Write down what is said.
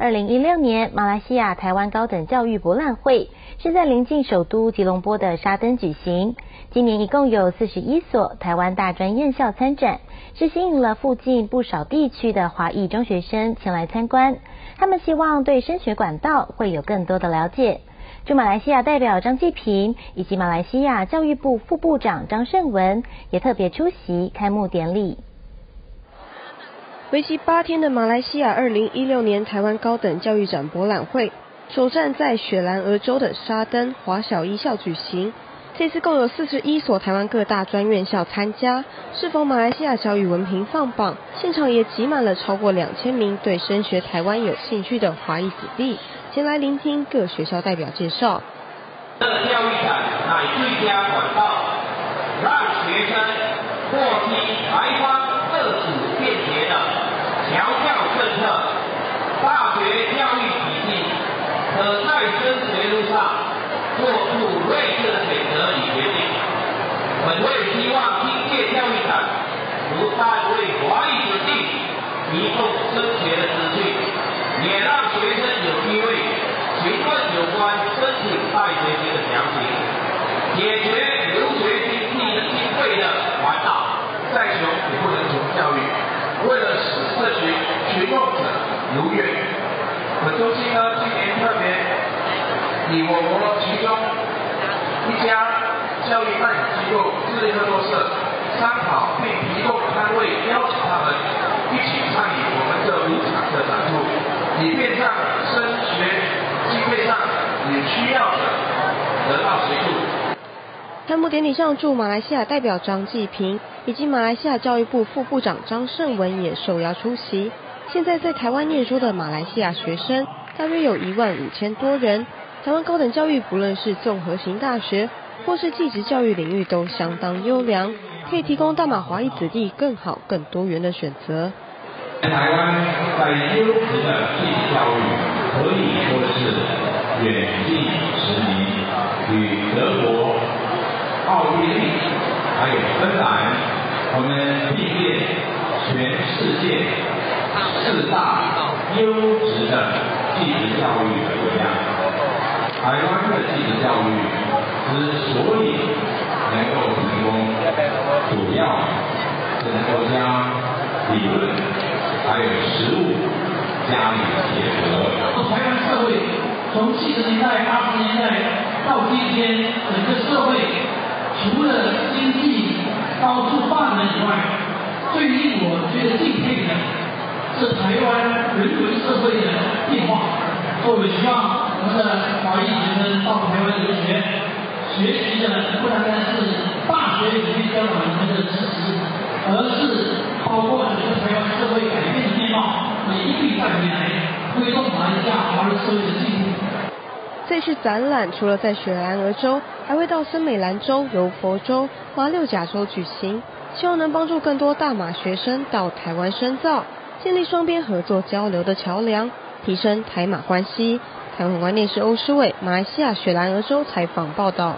2016年马来西亚台湾高等教育博览会是在邻近首都吉隆坡的沙登举行。今年一共有41所台湾大专院校参展，是吸引了附近不少地区的华裔中学生前来参观。他们希望对升学管道会有更多的了解。驻马来西亚代表张继平以及马来西亚教育部副部长张胜文也特别出席开幕典礼。 为期8天的马来西亚2016年台湾高等教育展博览会，首站在雪兰莪州的沙登华小一校举行。这次共有41所台湾各大专院校参加，适逢马来西亚教育文凭放榜，现场也挤满了超过2000名对升学台湾有兴趣的华裔子弟，前来聆听各学校代表介绍。教育展乃最佳管道，让学生获悉台湾自主便捷的 调教政策，大学教育体系可在升学路上做出睿智的选择与决定。我们会希望今届教育展不但为华裔子弟提供升学的资讯，也让学生有机会询问有关申请大学的详情，解决留学经费的烦恼。再穷也不能穷教育。 为了使社区群众者如愿，我中心呢今年特别以我国其中一家教育办理机构智力合作社商讨，并提供摊位邀请他们一起参与我们的5场的展出，以便让升学经费上有需要者得到协助。开幕典礼上，驻马来西亚代表张继平 以及马来西亚教育部副部长张胜文也受邀出席。现在在台湾念书的马来西亚学生大约有15000多人。台湾高等教育不论是综合型大学或是技职教育领域都相当优良，可以提供大马华裔子弟更好、更多元的选择。台湾在优质的技职教育可以说是远近驰名，与德国、奥地利还有芬兰 我们并列全世界4大优质的技职教育国家。台湾的技职教育之所以能够成功，主要是能够将理论还有实务加以结合。台湾社会从70年代、80年代到今天，整个社会除了经济 高速发展以外，最令我觉得敬佩的是台湾人文社会的变化。所以我希望我们的华裔学生到台湾留学，学习的不单单是大学里面教导我们的知识，而是包括整个台湾社会改变的面貌，每一笔改变来推动马来西亚华人社会的进步。 这次展览除了在雪兰莪州，还会到森美兰州、柔佛州、马六甲州举行，希望能帮助更多大马学生到台湾深造，建立双边合作交流的桥梁，提升台马关系。台湾观电视欧诗伟，马来西亚雪兰莪州采访报道。